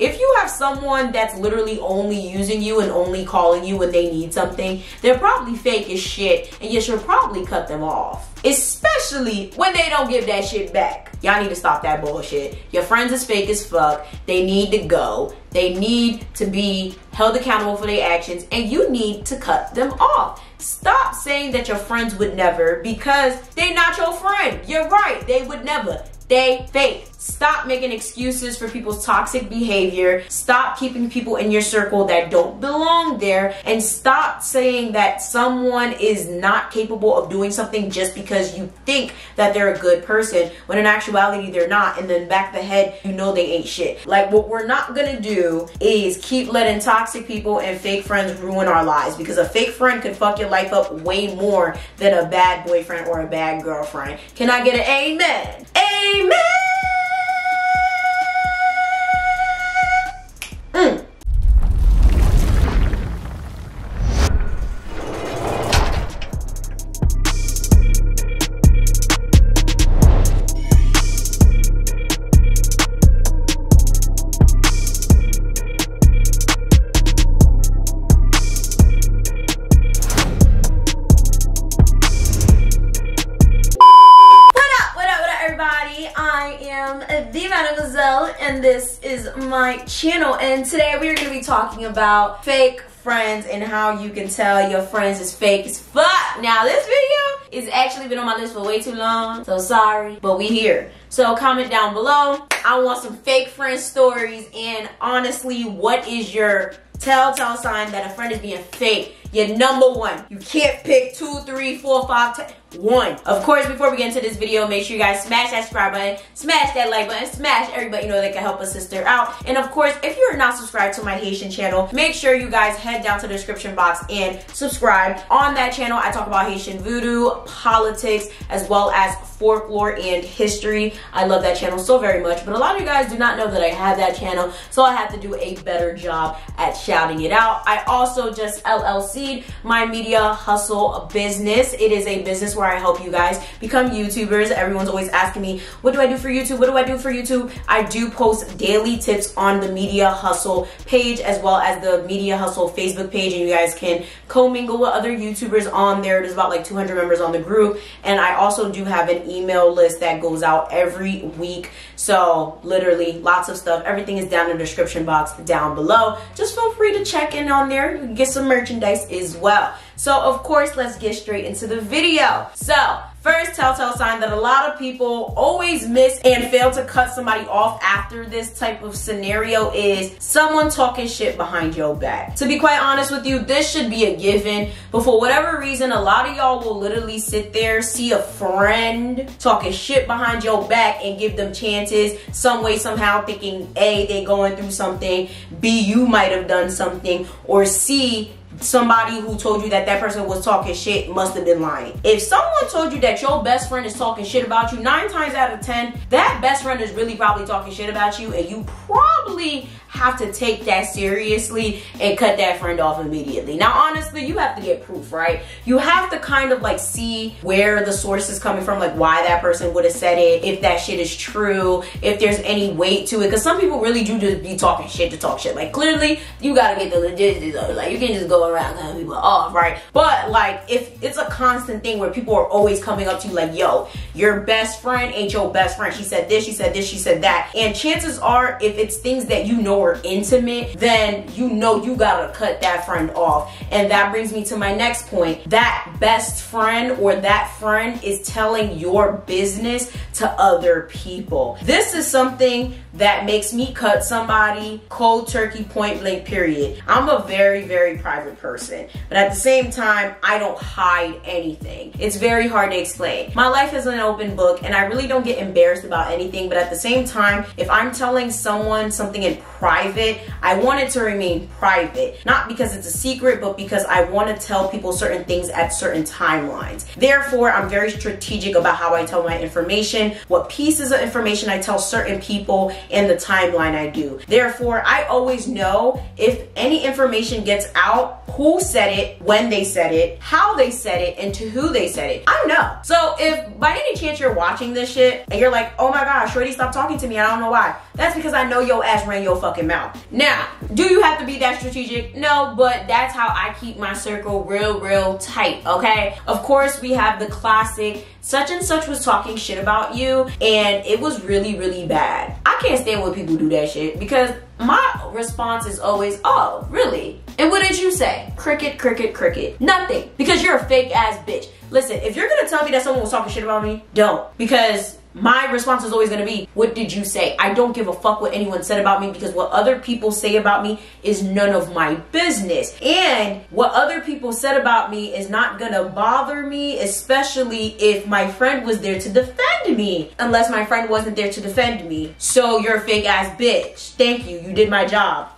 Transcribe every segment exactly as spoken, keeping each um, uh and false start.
If you have someone that's literally only using you and only calling you when they need something, they're probably fake as shit and you should probably cut them off. Especially when they don't give that shit back. Y'all need to stop that bullshit. Your friends is fake as fuck. They need to go. They need to be held accountable for their actions and you need to cut them off. Stop saying that your friends would never, because they're not your friend. You're right, they would never. They fake. Stop making excuses for people's toxic behavior. Stop keeping people in your circle that don't belong there. And stop saying that someone is not capable of doing something just because you think that they're a good person, when in actuality they're not. And then back of the head, you know they ain't shit. Like, what we're not gonna do is keep letting toxic people and fake friends ruin our lives, because a fake friend could fuck your life up way more than a bad boyfriend or a bad girlfriend. Can I get an amen? Amen! Mm. And this is my channel, and today we are going to be talking about fake friends and how you can tell your friends is fake as fuck. Now this video is actually been on my list for way too long, so sorry, but we here. So comment down below, I want some fake friend stories, and honestly, what is your telltale sign that a friend is being fake? Your number one. You can't pick two, three, four, five, ten. One. Of course, before we get into this video, make sure you guys smash that subscribe button, smash that like button, smash everybody, you know, that can help a sister out. And of course, if you're not subscribed to my Haitian channel, make sure you guys head down to the description box and subscribe. On that channel, I talk about Haitian voodoo, politics, as well as folklore and history. I love that channel so very much, but a lot of you guys do not know that I have that channel, so I have to do a better job at shouting it out. I also just L L C'd my media hustle business. It is a business where I help you guys become YouTubers. Everyone's always asking me, what do I do for YouTube? What do I do for YouTube? I do post daily tips on the Media Hustle page as well as the Media Hustle Facebook page, and you guys can co-mingle with other YouTubers on there. There's about like two hundred members on the group, and I also do have an email list that goes out every week. So literally lots of stuff. Everything is down in the description box down below. Just feel free to check in on there. You can get some merchandise as well. So of course, let's get straight into the video. So first telltale sign that a lot of people always miss and fail to cut somebody off after this type of scenario is someone talking shit behind your back. To be quite honest with you, this should be a given, but for whatever reason, a lot of y'all will literally sit there, see a friend talking shit behind your back and give them chances some way, somehow, thinking A, they going through something, B, you might have done something, or C, somebody who told you that that person was talking shit must have been lying. If someone told you that your best friend is talking shit about you, nine times out of ten, that best friend is really probably talking shit about you, and you probably have to take that seriously and cut that friend off immediately. Now, honestly, you have to get proof, right? You have to kind of like see where the source is coming from, like why that person would have said it, if that shit is true, if there's any weight to it, because some people really do just be talking shit to talk shit. Like, clearly, you gotta get the legitimacy though. Like, you can't just go around cutting people off, right? But like, if it's a constant thing where people are always coming up to you like, yo, your best friend ain't your best friend. She said this, she said this, she said that. And chances are, if it's things that you know or intimate, then you know you gotta cut that friend off. And that brings me to my next point. That best friend or that friend is telling your business to other people. This is something that makes me cut somebody cold turkey, point blank, period. I'm a very, very private person, but at the same time, I don't hide anything. It's very hard to explain. My life is an open book, and I really don't get embarrassed about anything, but at the same time, if I'm telling someone something in private, I want it to remain private. Not because it's a secret, but because I want to tell people certain things at certain timelines. Therefore, I'm very strategic about how I tell my information, what pieces of information I tell certain people, and the timeline I do. Therefore, I always know if any information gets out, who said it, when they said it, how they said it, and to who they said it. I know. So if by any chance you're watching this shit and you're like, oh my gosh, shorty stopped talking to me, I don't know why. That's because I know your ass ran your fucking mouth. Now, do you have to be that strategic? No, but that's how I keep my circle real, real tight, okay? Of course, we have the classic, such and such was talking shit about you, and it was really, really bad. I can't stand when people do that shit, because my response is always, oh, really? And what did you say? Cricket, cricket, cricket. Nothing, because you're a fake ass bitch. Listen, if you're gonna tell me that someone was talking shit about me, don't, because my response is always gonna be, what did you say? I don't give a fuck what anyone said about me, because what other people say about me is none of my business. And what other people said about me is not gonna bother me, especially if my friend was there to defend me. Unless my friend wasn't there to defend me. So you're a fake ass bitch. Thank you, you did my job.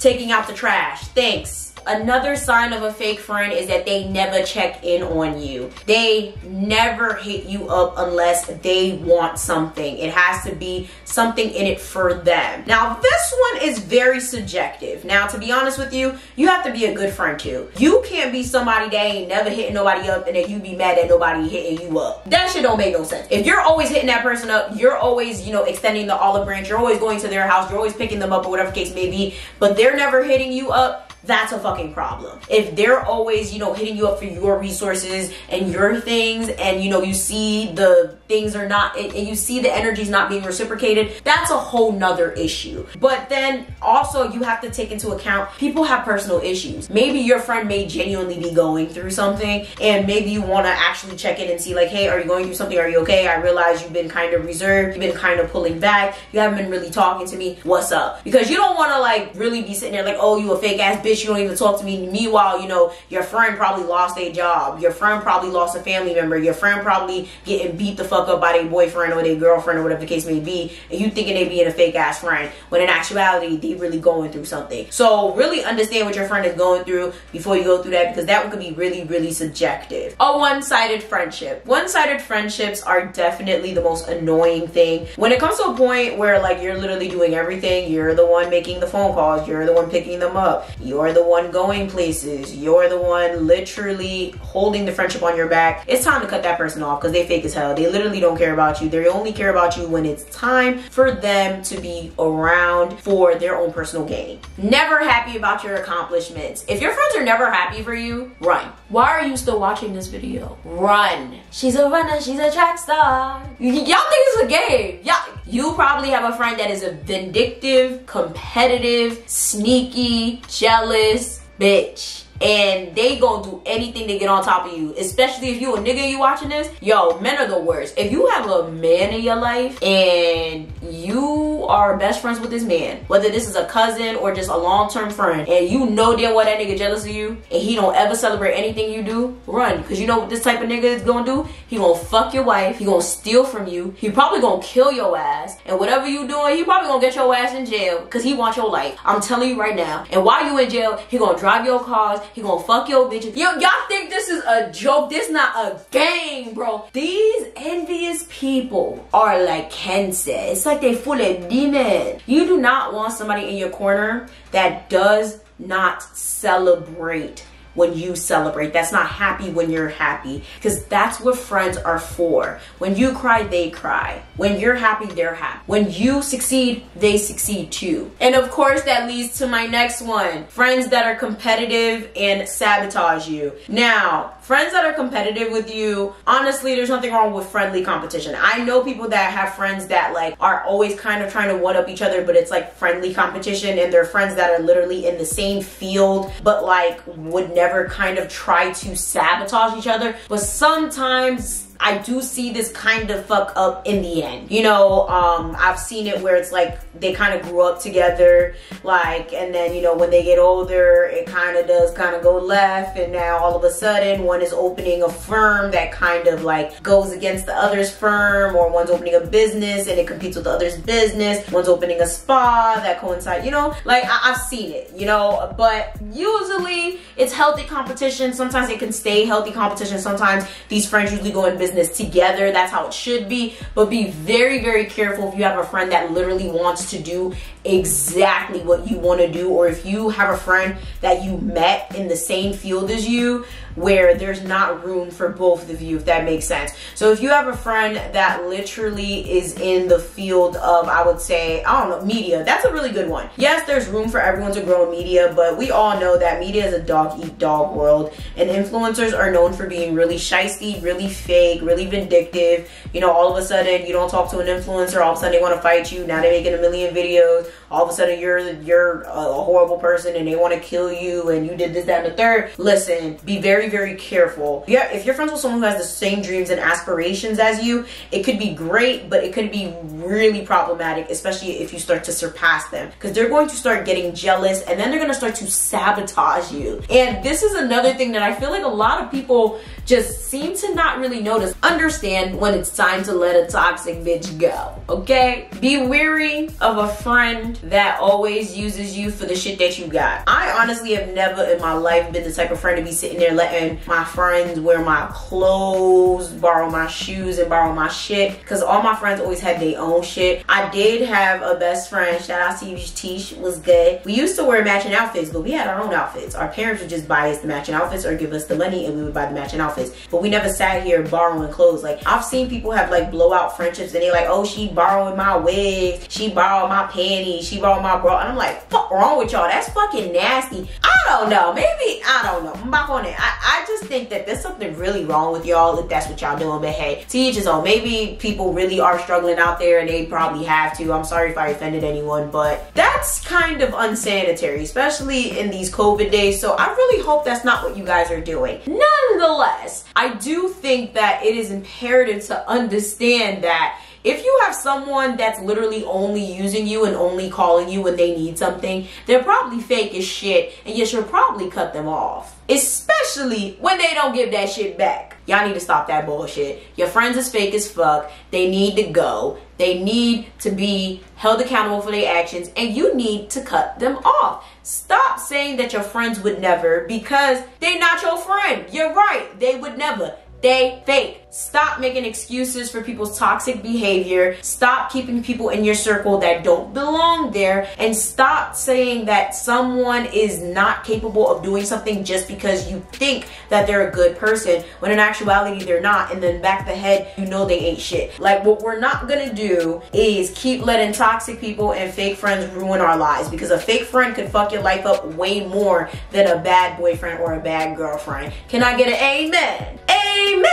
Taking out the trash, thanks. Another sign of a fake friend is that they never check in on you. They never hit you up unless they want something. It has to be something in it for them. Now, this one is very subjective. Now, to be honest with you, you have to be a good friend too. You can't be somebody that ain't never hitting nobody up and then you be mad that nobody hitting you up. That shit don't make no sense. If you're always hitting that person up, you're always, you know, extending the olive branch, you're always going to their house, you're always picking them up or whatever case may be, but they're never hitting you up, that's a fucking problem. If they're always, you know, hitting you up for your resources and your things, and you know, you see the things are not, and you see the energy's not being reciprocated, that's a whole nother issue. But then also you have to take into account, people have personal issues. Maybe your friend may genuinely be going through something, and maybe you wanna actually check in and see like, hey, are you going through something? Are you okay? I realize you've been kind of reserved, you've been kind of pulling back, you haven't been really talking to me, what's up? Because you don't wanna like really be sitting there like, oh, you a fake ass bitch, you don't even talk to me. Meanwhile, you know, your friend probably lost their job. Your friend probably lost a family member. Your friend probably getting beat the fuck up by their boyfriend or their girlfriend or whatever the case may be. And you thinking they being a fake ass friend, when in actuality, they really going through something. So really understand what your friend is going through before you go through that, because that one could be really, really subjective. A one-sided friendship. One-sided friendships are definitely the most annoying thing. When it comes to a point where like you're literally doing everything, you're the one making the phone calls, you're the one picking them up, you're You're the one going places. You're the one literally holding the friendship on your back. It's time to cut that person off, because they fake as hell. They literally don't care about you. They only care about you when it's time for them to be around for their own personal gain. Never happy about your accomplishments. If your friends are never happy for you, run. Why are you still watching this video? Run. She's a runner, she's a track star. Y'all think it's a game. Y'all, you probably have a friend that is a vindictive, competitive, sneaky, jealous bitch, and they gonna do anything to get on top of you, especially if you a nigga and you watching this. Yo, men are the worst. If you have a man in your life and you are best friends with this man, whether this is a cousin or just a long-term friend, and you know damn well that nigga jealous of you and he don't ever celebrate anything you do, run. Because you know what this type of nigga is gonna do? He gonna fuck your wife, he gonna steal from you, he probably gonna kill your ass, and whatever you doing, he probably gonna get your ass in jail because he wants your life. I'm telling you right now. And while you in jail, he gonna drive your cars, he gonna fuck your bitches. Yo, y'all think this is a joke? This not a game, bro. These envious people are like Ken said. It's like they full of demons. You do not want somebody in your corner that does not celebrate when you celebrate, that's not happy when you're happy, because that's what friends are for. When you cry, they cry. When you're happy, they're happy. When you succeed, they succeed too. And of course, that leads to my next one. Friends that are competitive and sabotage you. Now, friends that are competitive with you, honestly, there's nothing wrong with friendly competition. I know people that have friends that like are always kind of trying to one-up each other, but it's like friendly competition, and they're friends that are literally in the same field, but like would never Never kind of try to sabotage each other. But sometimes I do see this kind of fuck up in the end. You know, um, I've seen it where it's like they kind of grew up together, like, and then, you know, when they get older, it kind of does kind of go left, and now all of a sudden one is opening a firm that kind of like goes against the other's firm, or one's opening a business and it competes with the other's business, one's opening a spa that coincides, you know, like I I've seen it, you know, but usually it's healthy competition. Sometimes it can stay healthy competition. Sometimes these friends usually go in business business together. That's how it should be. But be very, very careful if you have a friend that literally wants to do exactly what you want to do, or if you have a friend that you met in the same field as you, where there's not room for both of you, if that makes sense. So if you have a friend that literally is in the field of, I would say, I don't know, media, that's a really good one. Yes, there's room for everyone to grow in media, but we all know that media is a dog eat dog world, and influencers are known for being really shysty, really fake, really vindictive. You know, all of a sudden you don't talk to an influencer, all of a sudden they want to fight you, now they're making a million videos, all of a sudden you're you're a horrible person and they want to kill you and you did this, that, and the third. Listen, be very, very careful. Yeah, if you're friends with someone who has the same dreams and aspirations as you, it could be great, but it could be really problematic, especially if you start to surpass them, because they're going to start getting jealous and then they're going to start to sabotage you. And this is another thing that I feel like a lot of people just seem to not really notice. Understand when it's time to let a toxic bitch go, okay? Be wary of a friend that always uses you for the shit that you got. I honestly have never in my life been the type of friend to be sitting there letting my friends wear my clothes, borrow my shoes, and borrow my shit, because all my friends always had their own shit. I did have a best friend, shout out to you, Tish, was good. We used to wear matching outfits, but we had our own outfits. Our parents would just buy us the matching outfits or give us the money and we would buy the matching outfits. But we never sat here borrowing clothes. Like, I've seen people have like blowout friendships and they're like, oh, she borrowed my wig, she borrowed my panties, she borrowed my bra. And I'm like, fuck wrong with y'all? That's fucking nasty. I don't know. Maybe, I don't know. I'm back on it. I, I just think that there's something really wrong with y'all if that's what y'all doing. But hey, to each his own. Maybe people really are struggling out there and they probably have to. I'm sorry if I offended anyone, but that's kind of unsanitary, especially in these COVID days. So I really hope that's not what you guys are doing. Nonetheless, I do think that it is imperative to understand that if you have someone that's literally only using you and only calling you when they need something, they're probably fake as shit, and you should probably cut them off. Especially when they don't give that shit back. Y'all need to stop that bullshit. Your friends is fake as fuck. They need to go. They need to be held accountable for their actions, and you need to cut them off. Stop saying that your friends would never, because they're not your friend. You're right. They would never. They fake. Stop making excuses for people's toxic behavior. Stop keeping people in your circle that don't belong there. And stop saying that someone is not capable of doing something just because you think that they're a good person, when in actuality they're not. And then back the head, you know they ain't shit. Like, what we're not gonna do is keep letting toxic people and fake friends ruin our lives, because a fake friend could fuck your life up way more than a bad boyfriend or a bad girlfriend. Can I get an amen? Amen.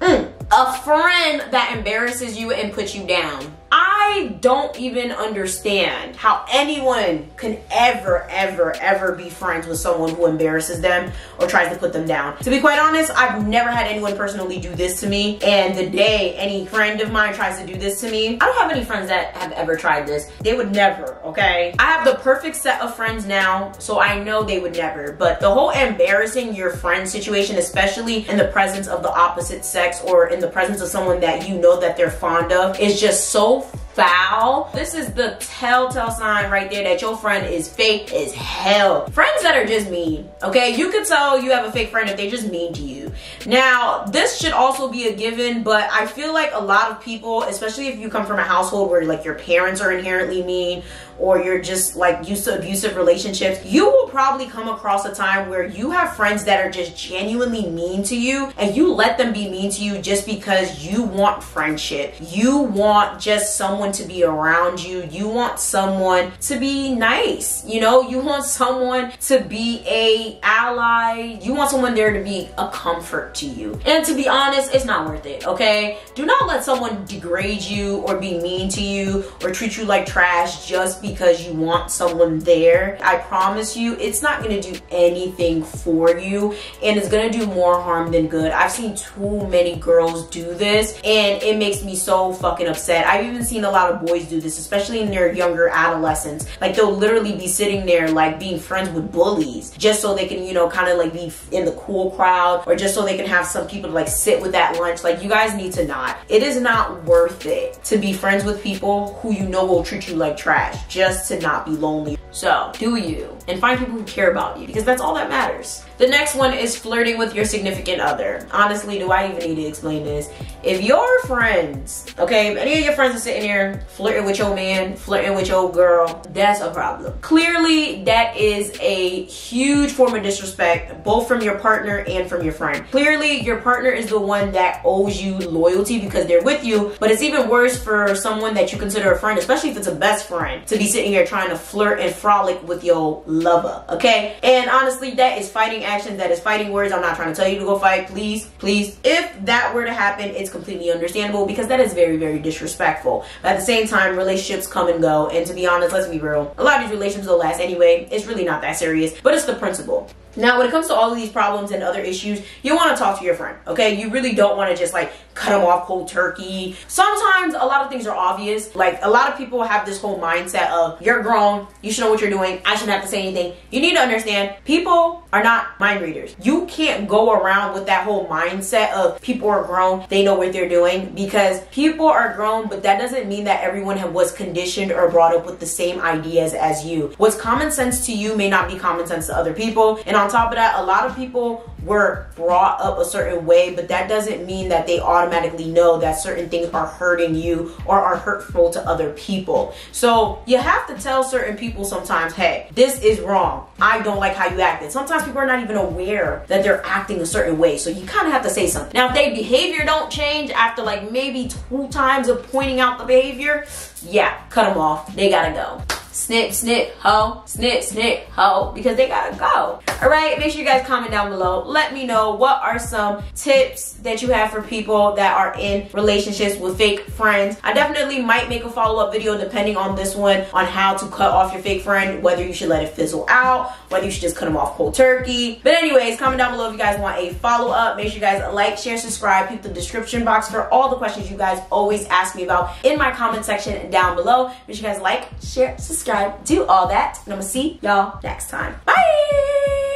Mm. A friend that embarrasses you and puts you down. I don't even understand how anyone can ever, ever, ever be friends with someone who embarrasses them or tries to put them down. To be quite honest, I've never had anyone personally do this to me. And the day any friend of mine tries to do this to me, I don't have any friends that have ever tried this. They would never, okay? I have the perfect set of friends now, so I know they would never. But the whole embarrassing your friend situation, especially in the presence of the opposite sex or in the presence of someone that you know that they're fond of, is just so foul. This is the telltale sign right there that your friend is fake as hell. Friends that are just mean, okay? You could tell you have a fake friend if they just mean to you. Now, this should also be a given, but I feel like a lot of people, especially if you come from a household where like your parents are inherently mean, or you're just like used to abusive relationships, you will probably come across a time where you have friends that are just genuinely mean to you, and you let them be mean to you just because you want friendship. You want just someone to be around you. You want someone to be nice. You know, you want someone to be a ally. You want someone there to be a comfort to you. And to be honest, it's not worth it, okay? Do not let someone degrade you or be mean to you or treat you like trash just because because you want someone there. I promise you, it's not gonna do anything for you, and it's gonna do more harm than good. I've seen too many girls do this, and it makes me so fucking upset. I've even seen a lot of boys do this, especially in their younger adolescence. Like, they'll literally be sitting there like being friends with bullies just so they can, you know, kind of like be in the cool crowd, or just so they can have some people to like sit with at lunch. Like, you guys need to not. It is not worth it to be friends with people who you know will treat you like trash just to not be lonely. So do you, and find people who care about you, because that's all that matters. The next one is flirting with your significant other. Honestly, do I even need to explain this? If your friends, okay, if any of your friends are sitting here flirting with your man, flirting with your girl, that's a problem. Clearly, that is a huge form of disrespect, both from your partner and from your friend. Clearly, your partner is the one that owes you loyalty because they're with you, but it's even worse for someone that you consider a friend, especially if it's a best friend, to be sitting here trying to flirt and frolic with your lover, okay? And honestly, that is fighting actions, that is fighting words. I'm not trying to tell you to go fight. Please, please. If that were to happen, it's completely understandable because that is very, very disrespectful. But at the same time, relationships come and go. And to be honest, let's be real. A lot of these relationships will last anyway. It's really not that serious, but it's the principle. Now, when it comes to all of these problems and other issues, you want to talk to your friend, okay? You really don't want to just like cut them off cold turkey. Sometimes a lot of things are obvious. Like a lot of people have this whole mindset of you're grown, you should know what you're doing, I shouldn't have to say anything. You need to understand people are not mind readers. You can't go around with that whole mindset of people are grown, they know what they're doing, because people are grown, but that doesn't mean that everyone was conditioned or brought up with the same ideas as you. What's common sense to you may not be common sense to other people. And on top of that, a lot of people were brought up a certain way, but that doesn't mean that they automatically know that certain things are hurting you or are hurtful to other people. So you have to tell certain people sometimes, hey, this is wrong. I don't like how you acted. Sometimes people are not even aware that they're acting a certain way. So you kind of have to say something. Now, if their behavior don't change after like maybe two times of pointing out the behavior, yeah, cut them off. They gotta go. Snip, snip, ho, snip, snip, ho, because they gotta go. All right, make sure you guys comment down below. Let me know what are some tips that you have for people that are in relationships with fake friends. I definitely might make a follow-up video depending on this one on how to cut off your fake friend, whether you should let it fizzle out, whether you should just cut them off cold turkey. But anyways, comment down below if you guys want a follow-up. Make sure you guys like, share, subscribe, hit the description box for all the questions you guys always ask me about in my comment section down below. Make sure you guys like, share, subscribe. Do all that, and I'm gonna see y'all next time. Bye!